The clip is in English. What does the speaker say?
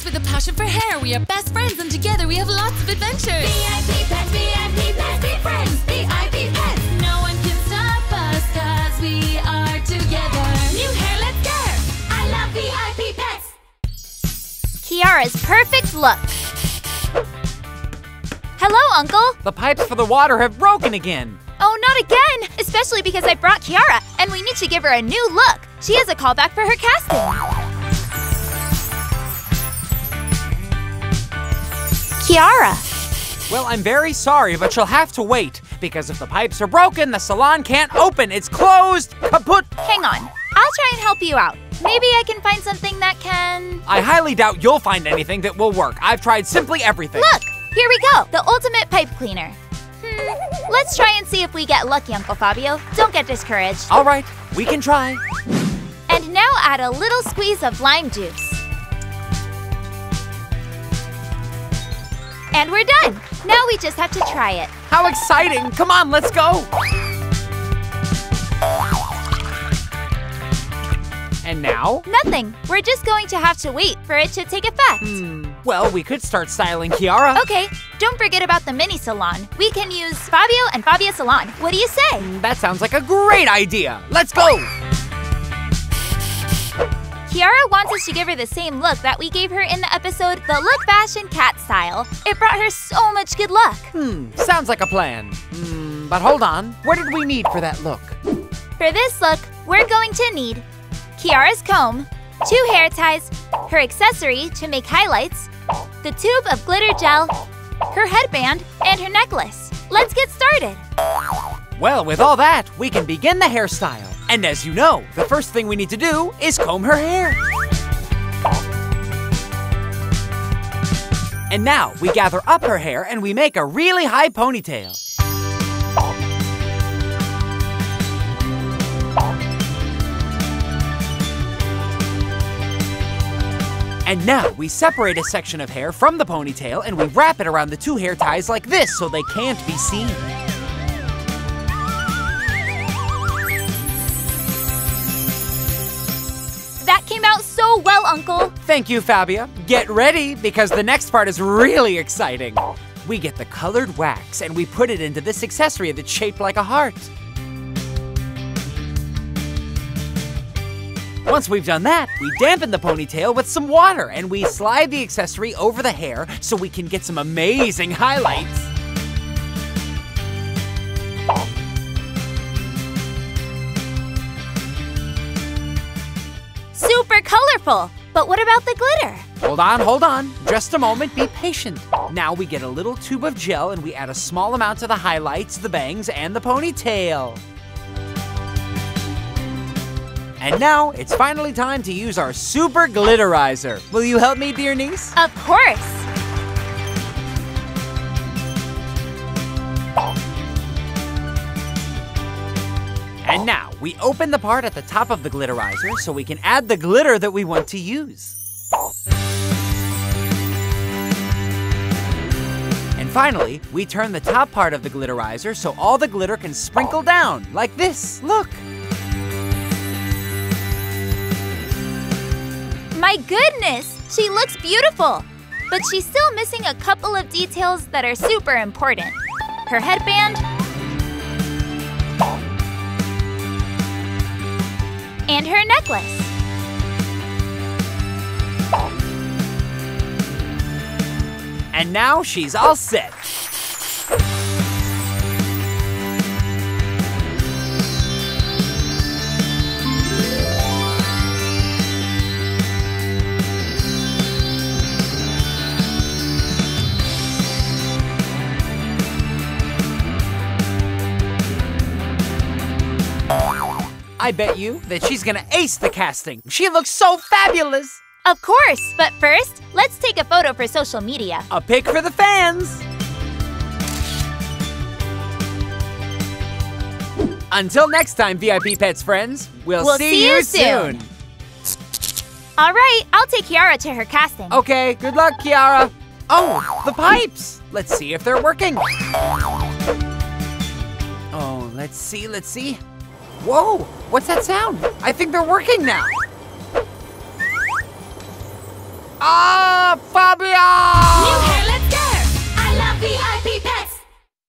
pets with a passion for hair. We are best friends and together we have lots of adventures. VIP Pets, be friends. VIP Pets. No one can stop us cause we are together. New hair, let's dare. I love VIP Pets. Kiara's perfect look. Hello, Uncle. The pipes for the water have broken again. Oh, not again! Especially because I brought Kiara, and we need to give her a new look. She has a callback for her casting. Kiara. Well, I'm very sorry, but she'll have to wait. Because if the pipes are broken, the salon can't open. It's closed. Kaput. Hang on. I'll try and help you out. Maybe I can find something that can... I highly doubt you'll find anything that will work. I've tried simply everything. Look! Here we go. The ultimate pipe cleaner. Let's try and see if we get lucky, Uncle Fabio. Don't get discouraged. All right, we can try. And now add a little squeeze of lime juice. And we're done. Now we just have to try it. How exciting. Come on, let's go. And now? Nothing. We're just going to have to wait for it to take effect. Well, we could start styling Kiara. Okay, don't forget about the mini salon. We can use Fabio and Fabia's salon. What do you say? That sounds like a great idea. Let's go! Kiara wants us to give her the same look that we gave her in the episode The Look Fashion Cat Style. It brought her so much good luck. Sounds like a plan. But hold on, what did we need for that look? For this look, we're going to need Kiara's comb, 2 hair ties, her accessory to make highlights, the tube of glitter gel, her headband, and her necklace. Let's get started. Well, with all that, we can begin the hairstyle. And as you know, the first thing we need to do is comb her hair. And now we gather up her hair and we make a really high ponytail. And now we separate a section of hair from the ponytail and we wrap it around the 2 hair ties like this so they can't be seen. That came out so well, Uncle. Thank you, Fabia. Get ready because the next part is really exciting. We get the colored wax and we put it into this accessory that's shaped like a heart. Once we've done that, we dampen the ponytail with some water and we slide the accessory over the hair so we can get some amazing highlights. Super colorful, but what about the glitter? Hold on, just a moment, be patient. Now we get a little tube of gel and we add a small amount to the highlights, the bangs, and the ponytail. And now, it's finally time to use our super glitterizer. Will you help me, dear niece? Of course. And now, we open the part at the top of the glitterizer so we can add the glitter that we want to use. And finally, we turn the top part of the glitterizer so all the glitter can sprinkle down, like this, look. My goodness, she looks beautiful, but she's still missing a couple of details that are super important. Her headband and her necklace. And now she's all set. I bet you that she's gonna ace the casting. She looks so fabulous. Of course, but first, let's take a photo for social media. A pic for the fans. Until next time, VIP Pets friends, we'll see you soon. All right, I'll take Kiara to her casting. Okay, good luck, Kiara. Oh, the pipes. Let's see if they're working. Oh, let's see. Whoa, what's that sound? I think they're working now. Ah! Fabia!